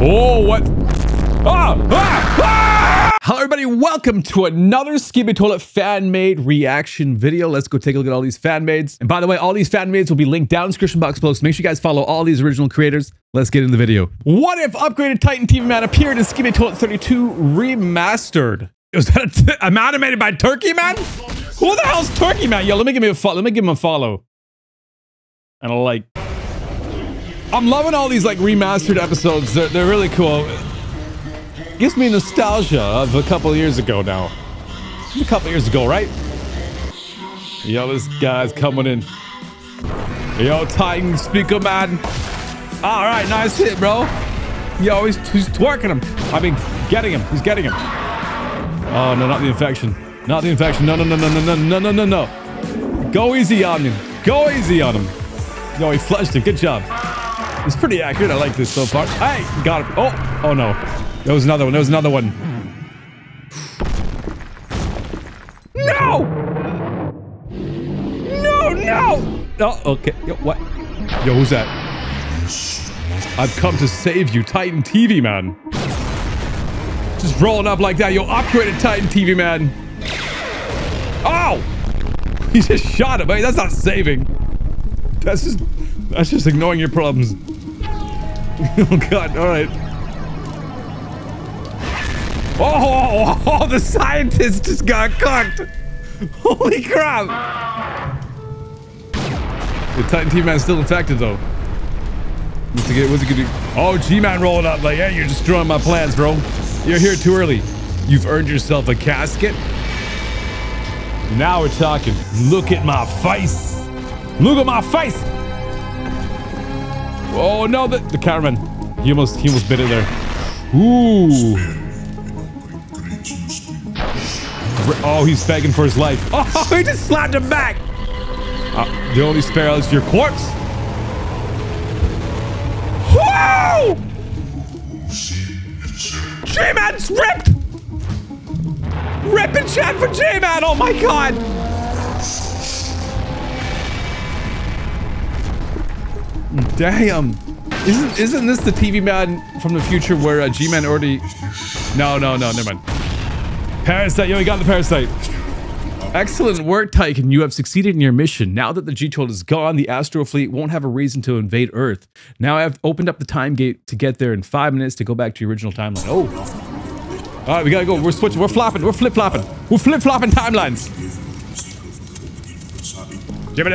Oh, what? Ah! Ah! Ah! Hello everybody, welcome to another Skibidi Toilet fan-made reaction video. Let's go take a look at all these fan-mades. And by the way, all these fan-mades will be linked down in the description box below, so make sure you guys follow all these original creators. Let's get into the video. What if upgraded Titan TV Man appeared in Skibidi Toilet 32 Remastered? Was that I'm animated by Turkey Man? Who the hell's Turkey Man? Yo, let me give him a follow. And a like. I'm loving all these like remastered episodes. They're really cool. Gives me nostalgia of a couple years ago now. A couple years ago, right? Yo, this guy's coming in. Yo, Titan Speakerman. All right, nice hit, bro. Yo, he's twerking him. I mean, getting him. He's getting him. Oh, no, not the infection. Not the infection. No, no, no, no, no, no, no, no, no. Go easy on him. Go easy on him. Yo, he flushed him. Good job. It's pretty accurate. I like this so far. Hey, got him. Oh, oh, no. There was another one. There was another one. No! No, no! Oh, okay. Yo, what? Yo, who's that? I've come to save you, Titan TV Man. Just rolling up like that. Yo, upgraded Titan TV Man. Ow! He just shot him. Hey, that's not saving. That's just ignoring your problems. Oh, God. All right. Oh, the scientist just got cooked. Holy crap. The Titan TV Man's still infected, though. What's he gonna do? Oh, G-Man rolling up like, hey, you're destroying my plans, bro. You're here too early. You've earned yourself a casket. Now we're talking. Look at my face. Look at my face. Oh, no, the cameraman. He almost bit it there. Ooh. Oh, he's begging for his life. Oh, he just slapped him back. The only sparrow is your corpse. Whoa! J-Man's ripped. Ripping chat for J-Man. Oh my God. Damn. Isn't this the TV Man from the future where G-Man already? No, never mind. Parasite, yo, we got the parasite. Excellent work, Titan. You have succeeded in your mission. Now that the G-Toilet is gone, the Astro fleet won't have a reason to invade Earth. Now I've opened up the time gate to get there in 5 minutes to go back to your original timeline. Oh. All right, we gotta go. We're switching. We're flopping. We're flip-flopping. We're flip-flopping timelines. Yep.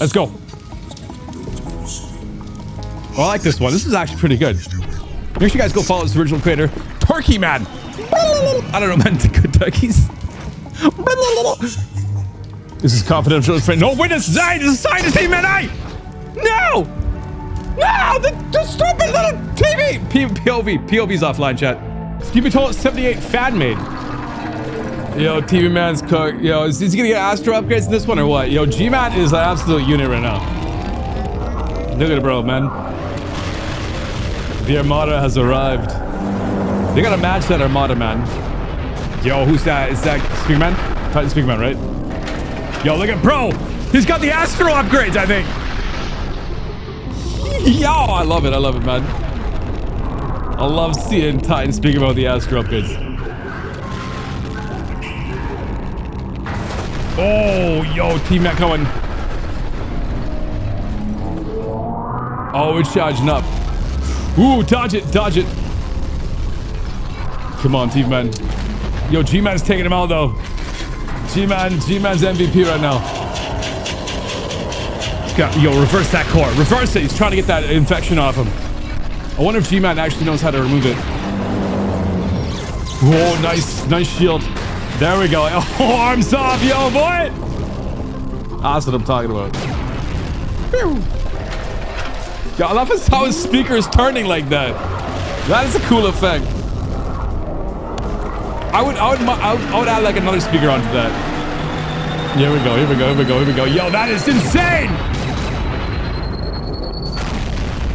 Let's go. Oh, I like this one. This is actually pretty good. Make sure you guys go follow this original creator, Turkey Man. I don't know, man, to good turkeys. This is confidential. No witness. I decided to see man. I. No. No. The stupid little TV. POV. POV's offline, chat. Skibidi Toilet 78 fan made. Yo, TV Man's cook. Yo, is he going to get Astro upgrades in this one or what? Yo, G-Man is an absolute unit right now. Look at it, bro, man. The Armada has arrived. They gotta match that Armada, man. Yo, who's that? Is that Speakerman? Titan Speakerman, right? Yo, look at bro! He's got the Astro upgrades, I think! Yo, I love it, man. I love seeing Titan speaking about the Astro upgrades. Oh, yo, Team Man coming. Oh, we're charging up. Ooh, dodge it, dodge it. Come on, TV Man. Yo, G-Man's taking him out, though. G-Man's MVP right now. Yo, reverse that core. Reverse it. He's trying to get that infection off him. I wonder if G-Man actually knows how to remove it. Whoa, nice. Nice shield. There we go. Oh, arms off, yo, boy. That's what I'm talking about. Pew. Yo, I love how his speaker is turning like that. That is a cool effect. I would add like another speaker onto that. Here we go. Yo, that is insane!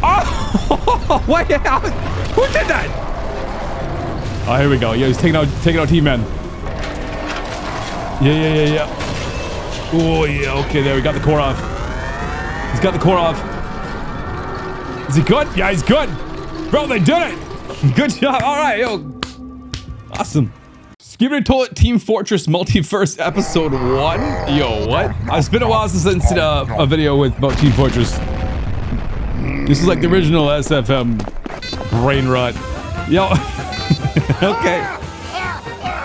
Oh, what? Who did that? Oh, here we go. Yo, he's taking out T-Man. Yeah. Oh, yeah, okay, there we got the core off. He's got the core off. Is he good? Yeah, he's good. Bro, they did it. Good job. All right, yo. Awesome. Skibidi Toilet Team Fortress Multiverse Episode 1. Yo, what? It's been a while since I did a video about Team Fortress. This is like the original SFM brain rot. Yo. Okay.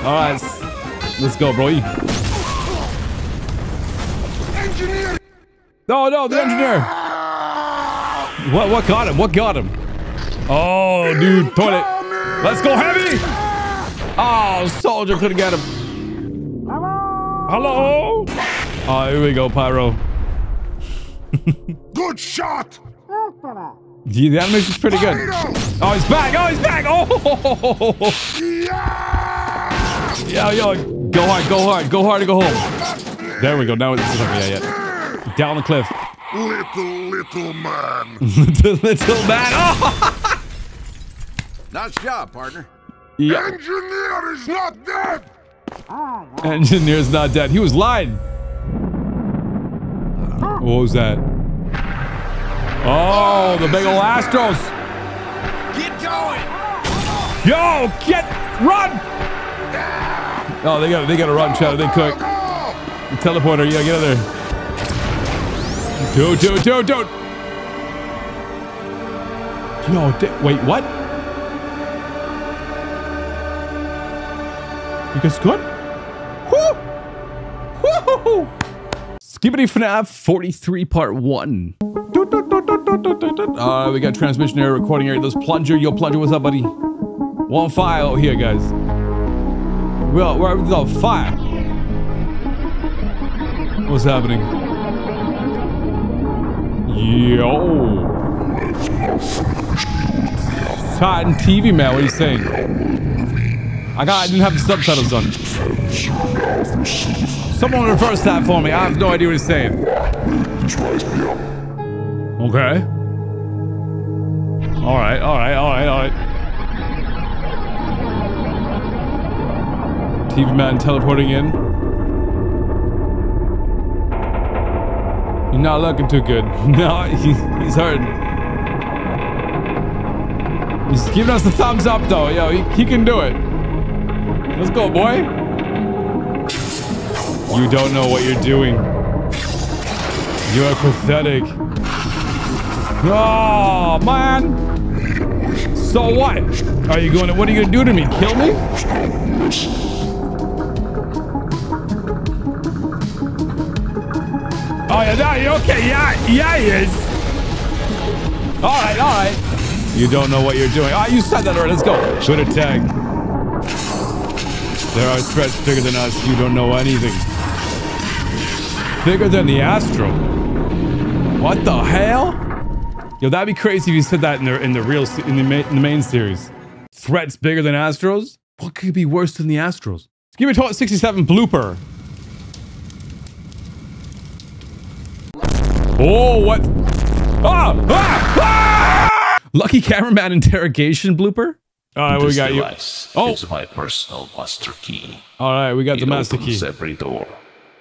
All right. Let's go, bro. Engineer. No, no, the engineer. What got him? What got him? Oh, dude, toilet. Let's go heavy. Oh, soldier couldn't get him. Hello. Oh, here we go, Pyro. Good shot. Gee, the animation's pretty good. Oh, he's back. Oh, he's back. Oh. Yeah, yo, go hard, go hard, go hard, and go home. There we go. Now it's yeah. Down the cliff. Little man. little man. Oh. Nice job, partner. Yeah. Engineer is not dead. Engineer's not dead. He was lying. What was that? Oh, the big old Astros. Get going. Yo, get run. Oh, they gotta run, Chad. They cook. The teleporter, yeah, get out of there. Dude. Yo, wait, what? You guys good? Woo! Skibidi FNAF 43 Part 1. We got transmission area, recording area. There's plunger. Yo, plunger, what's up, buddy? One fire out here, guys. Well, we're on fire. What's happening? Yo. Titan TV Man, what are you saying? I didn't have the subtitles on. Someone reverse that for me. I have no idea what he's saying. Okay. All right. TV Man teleporting in. He's not looking too good. No, he's hurting. He's giving us the thumbs up, though. Yo, he can do it. Let's go, boy. You don't know what you're doing. You are pathetic. Oh, man. So what? What are you gonna do to me? Kill me? Oh, yeah, you're okay. Yeah, he is. All right. You don't know what you're doing. Oh, you said that already. Let's go. Good attack. There are threats bigger than us. You don't know anything. Bigger than the Astro. What the hell? Yo, that'd be crazy if you said that in the main series. Threats bigger than Astros? What could be worse than the Astros? Skibidi Toilet 67 blooper. Oh, what? Lucky cameraman interrogation blooper. All right, we got you. Oh, it's my personal master key. All right, we got the master key. It opens every door.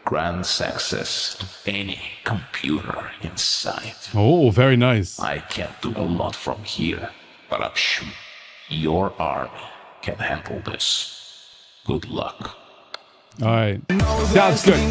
Grants access to any computer inside. Oh, very nice. I can't do a lot from here, but I'm sure your arm can handle this. Good luck. All right. Sounds good.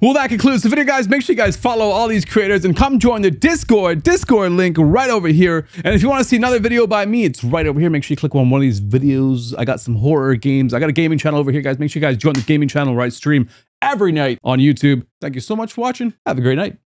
Well, that concludes the video, guys. Make sure you guys follow all these creators and come join the Discord link right over here. And if you want to see another video by me, it's right over here. Make sure you click on one of these videos. I got some horror games. I got a gaming channel over here, guys. Make sure you guys join the gaming channel. Stream every night on YouTube. Thank you so much for watching. Have a great night.